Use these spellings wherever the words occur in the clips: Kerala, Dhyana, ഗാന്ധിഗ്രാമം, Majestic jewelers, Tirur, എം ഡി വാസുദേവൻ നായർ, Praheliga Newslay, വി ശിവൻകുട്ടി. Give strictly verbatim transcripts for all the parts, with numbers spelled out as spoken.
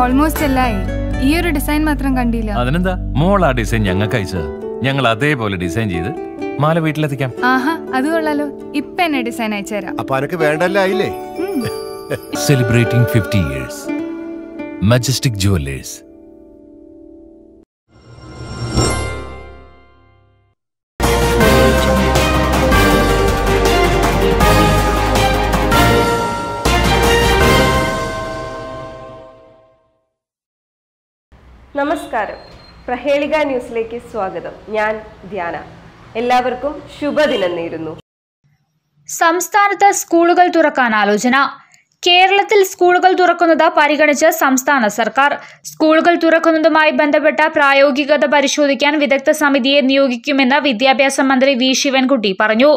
Almost alive. This design is not a design. That's why I design. I design. design. I design. design. I design. I design. Celebrating fifty years. Majestic Jewelers. Namaskaram. Praheliga Newslay ki Swagadam. Njan Dhyana. Ellavarkum Shubhadinam Nerunnu. Samsthanathe schoolukal turakkan aalojana. കേരളത്തിൽ സ്കൂളുകൾ തുറക്കുന്നത് പരിഗണിച്ച സംസ്ഥാന സർക്കാർ സ്കൂളുകൾ തുറക്കുന്നതുമായി ബന്ധപ്പെട്ട പ്രായോഗികത പരിശോധിക്കാൻ വിദഗ്ധ സമിതിയെ നിയോഗിക്കുമെന്ന് വിദ്യാഭ്യാസ മന്ത്രി വി ശിവൻകുട്ടി പറഞ്ഞു.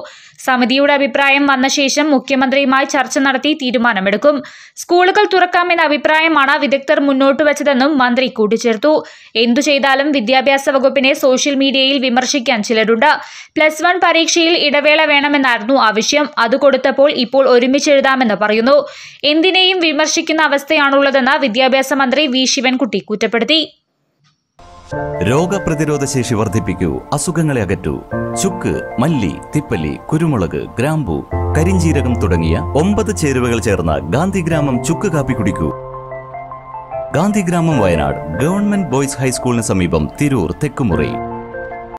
സമിതിയുടെ അഭിപ്രായം വന്ന ശേഷം മുഖ്യമന്ത്രിയുമായി ചർച്ച നടത്തി തീരുമാനമെടുക്കും. സ്കൂളുകൾ തുറക്കാമെന്ന അഭിപ്രായമാണ് വിദഗ്ധർ മുന്നോട്ട് വെച്ചതെന്നും മന്ത്രി കൂട്ടിച്ചേർത്തു. എന്തു ചെയ്താലും വിദ്യാഭ്യാസ വകുപ്പിനെ സോഷ്യൽ മീഡിയയിൽ വിമർശിക്കാൻ ചിലരുണ്ട്. പ്ലസ് വൺ പരീക്ഷയിൽ ഇടവേള വേണമെന്നായിരുന്നു ആവശ്യം. അത് കൊടുത്തപ്പോൾ ഇപ്പോൾ ഒരുമിച്ചെഴുതാമെന്ന് പറയുന്നു. എന്തിനേയും വിമർശിക്കുന്ന അവസ്ഥയാണുള്ളതെന്ന് വിദ്യാഭ്യാസ മന്ത്രി വി ശിവൻകുട്ടി കുറ്റപ്പെടുത്തി. രോഗപ്രതിരോധ ശേഷി വർദ്ധിപ്പിക്കൂ, അസുഖങ്ങളെ അകറ്റൂ. ചുക്ക്, മല്ലി, തിപ്പല്ലി, കുരുമുളക്, ഗ്രാമ്പു, കരിഞ്ചീരകം തുടങ്ങിയ ഒമ്പത് ചേരുവകൾ ചേർന്ന ഗാന്ധിഗ്രാമം ചുക്ക് കാപ്പി കുടിക്കൂ. ഗാന്ധിഗ്രാമം വയനാട്, ഗവൺമെന്റ് ബോയ്സ് ഹൈസ്കൂളിന് സമീപം തിരൂർ തെക്കുമുറി.